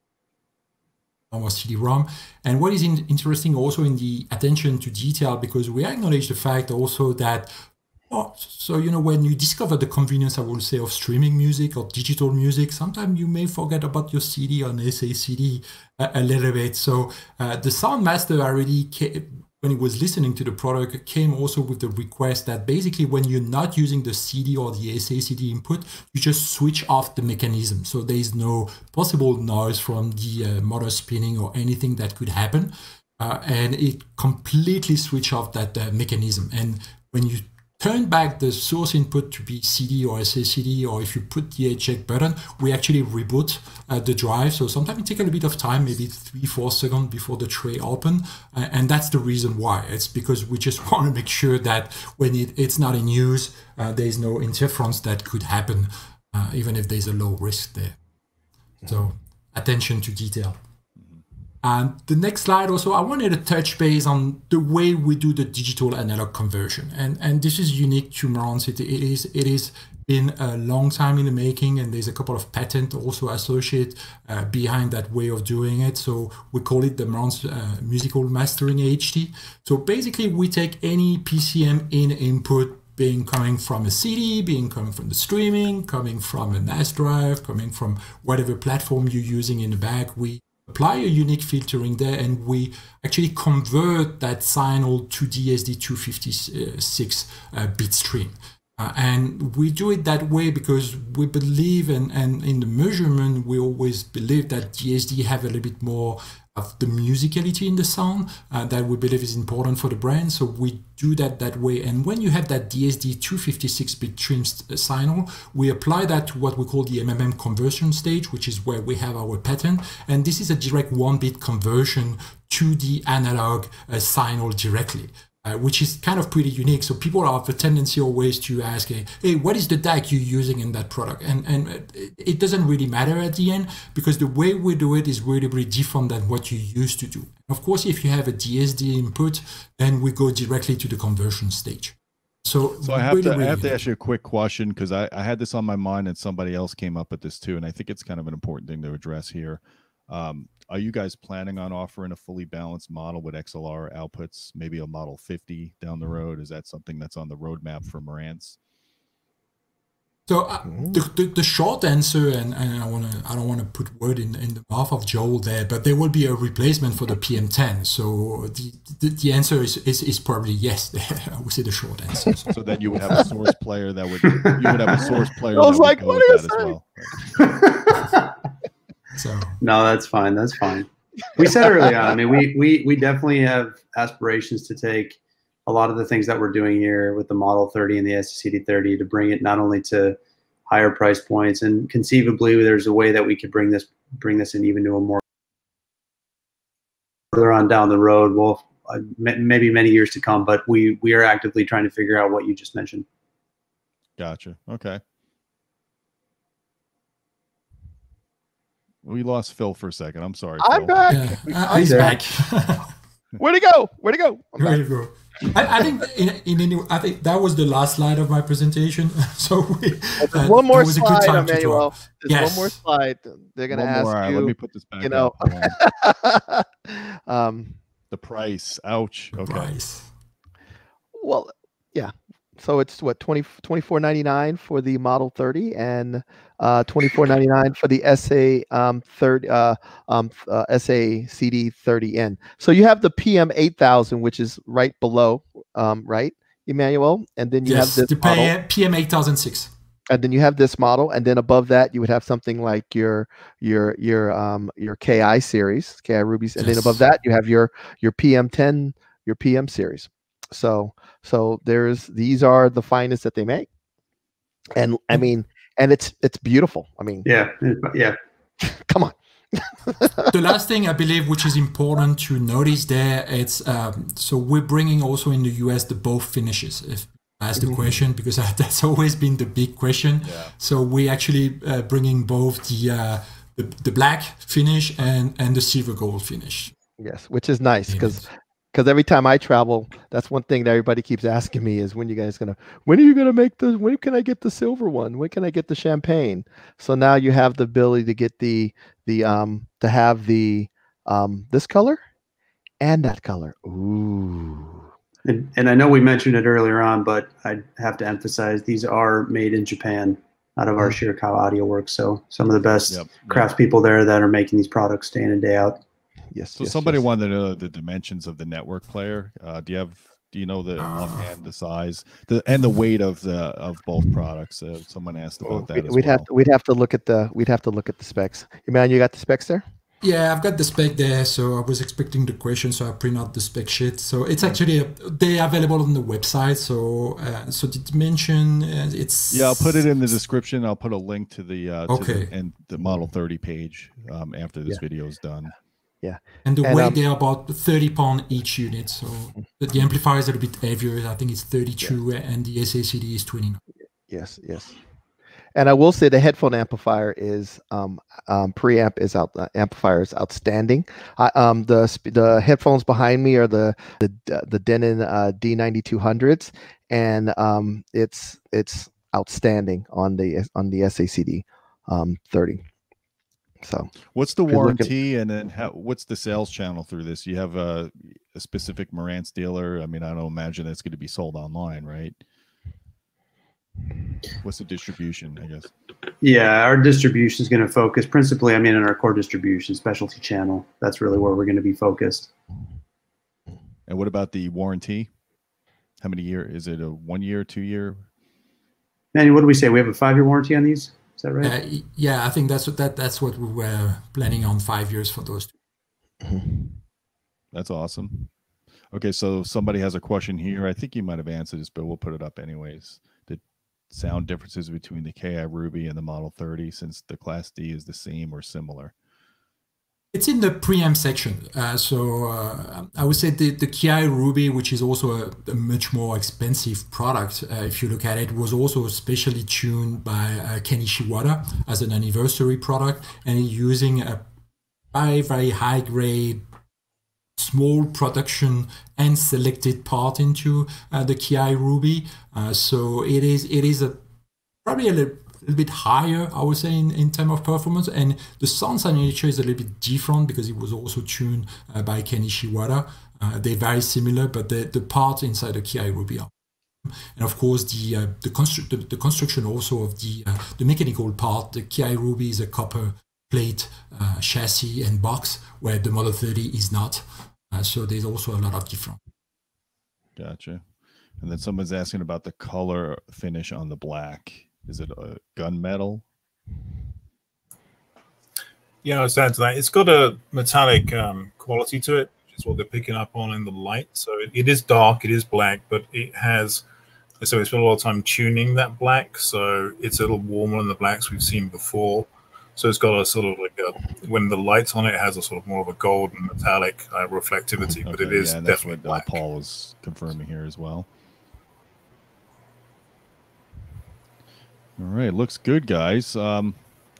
our CD-ROM. And what is interesting also in the attention to detail, because we acknowledge the fact also that when you discover the convenience, I would say, of streaming music or digital music, sometimes you may forget about your CD on SACD a little bit. So the Soundmaster already when he was listening to the product, came also with the request that basically when you're not using the CD or the SACD input, you just switch off the mechanism. So there is no possible noise from the motor spinning or anything that could happen. And it completely switched off that mechanism. And when you turn back the source input to be CD or SACD, or if you put the eject button, we actually reboot the drive. So sometimes it takes a little bit of time, maybe 3-4 seconds before the tray open. And that's the reason why. It's because we just want to make sure that when it's not in use, there's no interference that could happen, even if there's a low risk there. So attention to detail. And the next slide also, I wanted to touch base on the way we do the digital analog conversion. And this is unique to Marantz. It is been a long time in the making, and there's a couple of patents also associated behind that way of doing it. So we call it the Marantz Musical Mastering HT. So basically we take any PCM in input, being coming from a CD, being coming from the streaming, coming from a NAS drive, coming from whatever platform you're using in the back. We apply a unique filtering there, and we actually convert that signal to DSD 256-bit stream. And we do it that way because we believe, and in the measurement, we always believe that DSD have a little bit more of the musicality in the sound that we believe is important for the brand. So we do that way. And when you have that DSD 256-bit trim signal, we apply that to what we call the MMM conversion stage, which is where we have our pattern. And this is a direct 1-bit conversion to the analog signal directly. Which is kind of pretty unique. So people have a tendency always to ask, hey, what is the DAC you're using in that product? And it doesn't really matter at the end, because the way we do it is really, really different than what you used to do. Of course, if you have a DSD input, then we go directly to the conversion stage. So I have to ask you a quick question, because I had this on my mind and somebody else came up with this too. And I think it's kind of an important thing to address here. Are you guys planning on offering a fully balanced model with XLR outputs, maybe a Model 50 down the road? Is that something that's on the roadmap for Marantz? So the short answer, and I don't want to put word in the mouth of Joel there, but there will be a replacement for the PM10. So the answer is probably yes. I would say the short answer. So then you would have a source player that would I was like, what is that? So. No, that's fine. That's fine. We said early on, I mean, we definitely have aspirations to take a lot of the things that we're doing here with the Model 30 and the SACD 30 to bring it not only to higher price points, and conceivably there's a way that we could bring this in even to a more further on down the road. Well, maybe many years to come, but we are actively trying to figure out what you just mentioned. Gotcha. Okay. We lost Phil for a second. I'm sorry. I'm Phil. Back. Yeah. He's back. Where'd he go? Where'd he go? I'm back. Go. I think I think that was the last slide of my presentation. So one more slide, Emmanuel. Yes. One more slide. They're gonna ask you. Right, let me put this back. You know, the price. Ouch. Okay. Price. Well, yeah. So it's what, $24.99 for the Model 30 and $24.99 for the SACD 30N. So you have the PM8000, which is right below, right, Emmanuel? And then you have this model. PM8006. And then you have this model, and then above that you would have something like your KI series, KI Rubies, and then above that you have your PM10, your PM series. So these are the finest that they make, and I mean, and it's beautiful. I mean, yeah. Come on. The last thing I believe, which is important to notice there, it's so we're bringing also in the US the both finishes. If ask the question, because that's always been the big question. Yeah. So we actually bringing both the black finish and the silver gold finish. Yes, which is nice because. Because every time I travel, that's one thing that everybody keeps asking me is when are you gonna make the, when can I get the silver one? When can I get the champagne? So now you have the ability to get this color and that color. Ooh. And I know we mentioned it earlier on, but I have to emphasize these are made in Japan out of our Shirakawa Audio Works. So some of the best craftspeople there that are making these products day in and day out. yes. So yes, somebody wanted to know the dimensions of the network player. Do you know the offhand the size and the weight of both products? Someone asked about that. We'd have to look at the specs. Iman, you got the specs there? Yeah, I've got the spec there. So I was expecting the question, so I print out the spec sheet. So it's actually they're available on the website. So so the dimension, it's I'll put it in the description. I'll put a link to the the Model 30 page after this video is done. Yeah, and the weight, they're about 30 pound each unit. So the amplifiers are a bit heavier. I think it's 32, and the SACD is 29. Yes, yes. And I will say the headphone amplifier is preamp is out. Amplifier is outstanding. The headphones behind me are the Denon D9200s, and it's outstanding on the SACD 30. So what's the warranty, and then what's the sales channel through this? You have a specific Marantz dealer? I mean, I don't imagine that's going to be sold online, right? What's the distribution, I guess? Yeah, our distribution is going to focus principally, I mean, in our core distribution specialty channel. That's really where we're going to be focused. And what about the warranty? How many year? Is it a 1 year, 2 year? Manny, what do we say? We have a 5-year warranty on these? Is that right? Yeah, I think that's what we were planning on, 5 years for those two. That's awesome. Okay, so somebody has a question here. I think you might have answered this, but we'll put it up anyways. The sound differences between the KI Ruby and the Model 30, since the Class D is the same or similar. It's in the preamp section. I would say the KI Ruby, which is also a much more expensive product, if you look at it, was also specially tuned by Kenny Shiwada as an anniversary product, and using a very, very high-grade, small production and selected part into the KI Ruby. So it is probably a little bit higher, I would say, in terms of performance, and the sound signature is a little bit different because it was also tuned by Kenny Shiwada. They're very similar, but the parts inside the KI Ruby are, and of course the construction also of the mechanical part. The KI Ruby is a copper plate chassis and box, where the Model 30 is not. So there's also a lot of difference. Gotcha. And then someone's asking about the color finish on the black. Is it a gunmetal? Yeah, I was saying tonight, it's got a metallic quality to it, which is what they're picking up on in the light. So it is dark, it is black, but it has, so we spent a lot of time tuning that black. So it's a little warmer than the blacks we've seen before. So it's got a sort of like when the light's on it, it has a sort of more of a golden metallic reflectivity, but it is definitely black. Paul was confirming here as well. All right, looks good, guys.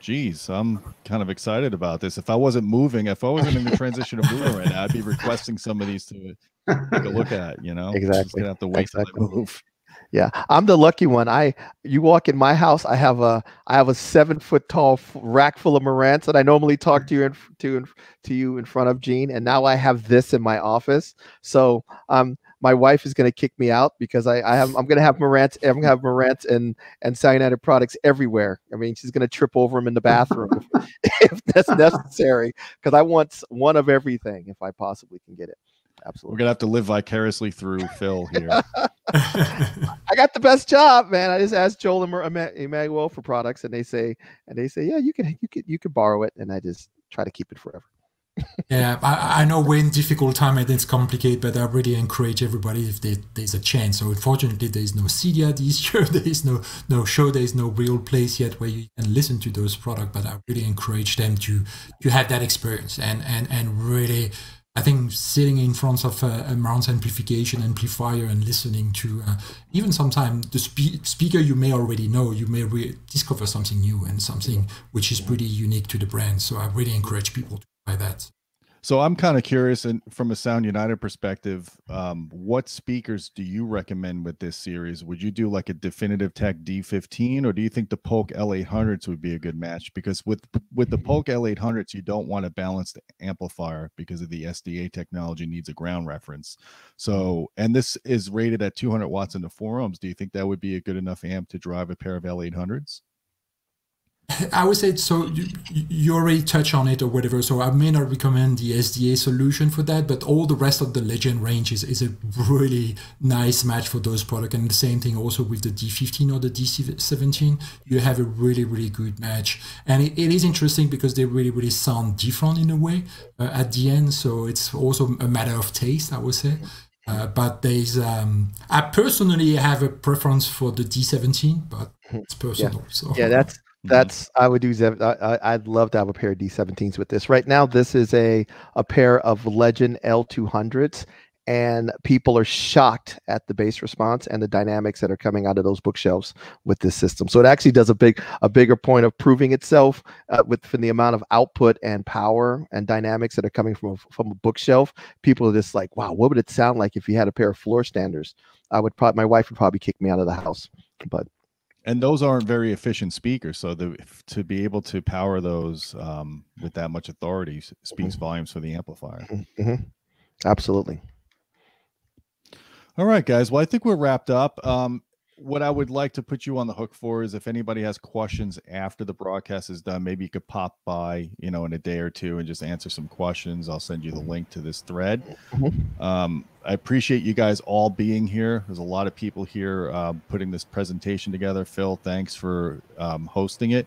Geez, I'm kind of excited about this. If I wasn't moving, if I wasn't in the transition of moving right now, I'd be requesting some of these to take a look at, you know? Exactly. Just gonna have to wait till I move. Yeah, I'm the lucky one. You walk in my house, I have a 7-foot tall rack full of Marantz that I normally talk to you in front of, Gene, and now I have this in my office. So my wife is going to kick me out because I'm going to have Marantz. I'm going to have Marantz and Sound United products everywhere. I mean, she's going to trip over them in the bathroom if that's necessary, because I want one of everything if I possibly can get it. Absolutely. We're going to have to live vicariously through Phil here. I got the best job, man. I just asked Joel and Emmanuel for products, and they say, yeah, you can borrow it. And I just try to keep it forever. Yeah, I know we're in difficult time and it's complicated, but I really encourage everybody if there's a chance. So unfortunately, there is no CEDIA this year, there is no show, there is no real place yet where you can listen to those products. But I really encourage them to have that experience, and really, I think sitting in front of a Marantz amplifier and listening to even sometimes the speaker you may already know, you may discover something new and something which is pretty unique to the brand. So I really encourage people to try that. So I'm kind of curious, and from a Sound United perspective, what speakers do you recommend with this series? Would you do like a Definitive Tech D15, or do you think the Polk L800s would be a good match? Because with the Polk L800s, you don't want a balanced amplifier because of the SDA technology needs a ground reference. So, and this is rated at 200 watts in the forums. Do you think that would be a good enough amp to drive a pair of L800s? I would say, so you already touched on it or whatever, so I may not recommend the SDA solution for that, but all the rest of the Legend range is a really nice match for those products. And the same thing also with the D15 or the D17, you have a really, really good match. And it is interesting because they really, really sound different in a way at the end. So it's also a matter of taste, I would say. But there's, I personally have a preference for the D17, but it's personal. Yeah, so. Yeah, that's I would use. I'd love to have a pair of D17s with this. Right now, this is a pair of Legend L200s, and people are shocked at the bass response and the dynamics that are coming out of those bookshelves with this system. So it actually does a bigger point of proving itself within the amount of output and power and dynamics that are coming from a bookshelf. People are just like, wow, what would it sound like if you had a pair of floor standers? My wife would probably kick me out of the house, but. And those aren't very efficient speakers, so to be able to power those with that much authority speaks volumes for the amplifier. Absolutely. All right, guys. Well, I think we're wrapped up. What I would like to put you on the hook for is if anybody has questions after the broadcast is done, maybe you could pop by, you know, in a day or two and just answer some questions. I'll send you the link to this thread. I appreciate you guys all being here. There's a lot of people here putting this presentation together. Phil, thanks for hosting it.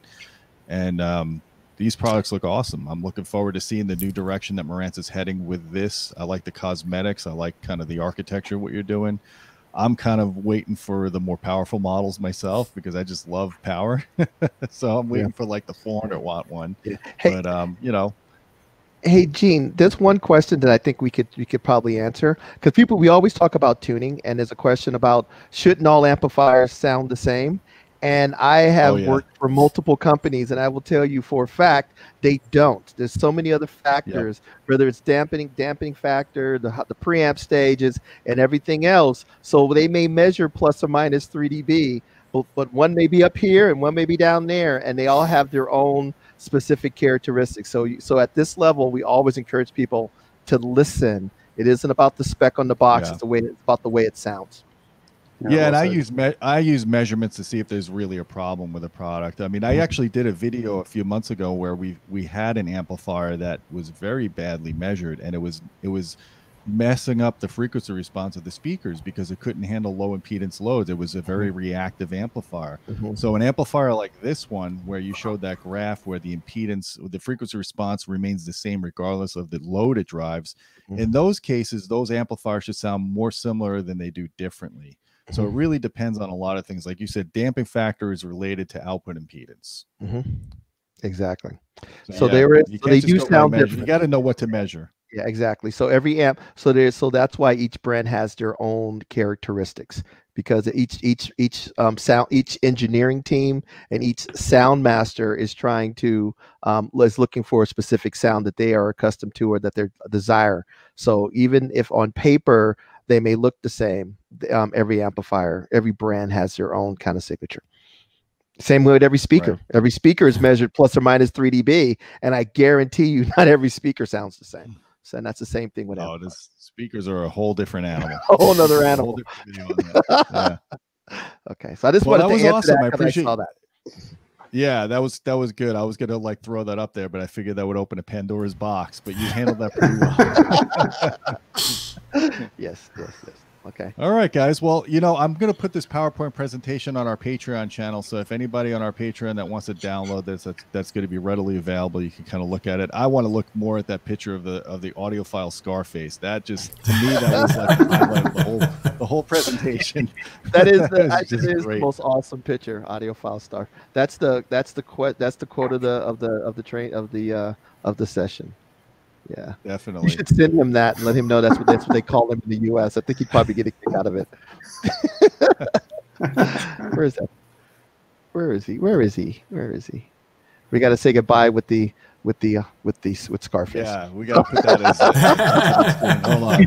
And these products look awesome. I'm looking forward to seeing the new direction that Marantz is heading with this. I like the cosmetics. I like kind of the architecture, what you're doing. I'm kind of waiting for the more powerful models myself because I just love power. So I'm waiting for like the 400 watt one. Hey, but you know. Hey Gene, there's one question that I think we could probably answer, because we always talk about tuning, and there's a question about shouldn't all amplifiers sound the same? And I have worked for multiple companies, and I will tell you for a fact, they don't. There's so many other factors, whether it's dampening factor, the preamp stages, and everything else. So they may measure plus or minus 3 dB, but one may be up here and one may be down there, and they all have their own specific characteristics. So at this level, we always encourage people to listen. It isn't about the spec on the box. It's about the way it sounds. Yeah, and I use measurements to see if there's really a problem with a product. I mean, I actually did a video a few months ago where we had an amplifier that was very badly measured, and it was messing up the frequency response of the speakers because it couldn't handle low impedance loads. It was a very reactive amplifier. So an amplifier like this one, where you showed that graph where the impedance, the frequency response remains the same regardless of the load it drives, in those cases, those amplifiers should sound more similar than they do differently. So it really depends on a lot of things. Like you said, damping factor is related to output impedance. Exactly. So they do sound different. You got to know what to measure. Yeah, exactly. So every amp, so that's why each brand has their own characteristics, because each engineering team and each sound master is trying to is looking for a specific sound that they are accustomed to or that they desire. So even if on paper they may look the same, every amplifier, every brand has their own kind of signature. Same way with every speaker. Right. Every speaker is measured plus or minus 3 dB, and I guarantee you not every speaker sounds the same. So, and that's the same thing with amplifiers. Speakers are a whole different animal. A whole other animal. Okay, so I just wanted to answer awesome. That because I saw that. Yeah, that was good. I was gonna like throw that up there, but I figured that would open a Pandora's box. But you handled that pretty well. Yes. Okay. All right, guys. Well, you know, I'm gonna put this PowerPoint presentation on our Patreon channel. So if anybody on our Patreon that wants to download this, that's gonna be readily available. You can kind of look at it. I want to look more at that picture of the audiophile Scarface. That just to me that was like the highlight of the whole presentation. That is the most awesome picture, audiophile star. That's the quote of the session. Yeah, definitely. You should send him that and let him know that's what they call him in the U.S. I think he'd probably get a kick out of it. Where is that? Where is he? We got to say goodbye with Scarface. Yeah, we got to put that as. Hold on,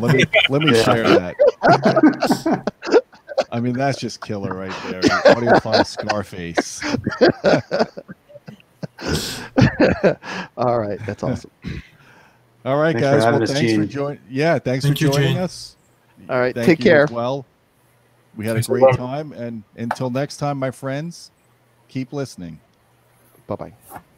let me share that. I mean, that's just killer right there. Audiophile Scarface. All right, that's awesome. All right, guys. Well, thanks for joining. Yeah, thanks for joining us. All right, take care. Well, we had a great time, and until next time, my friends, keep listening. Bye-bye.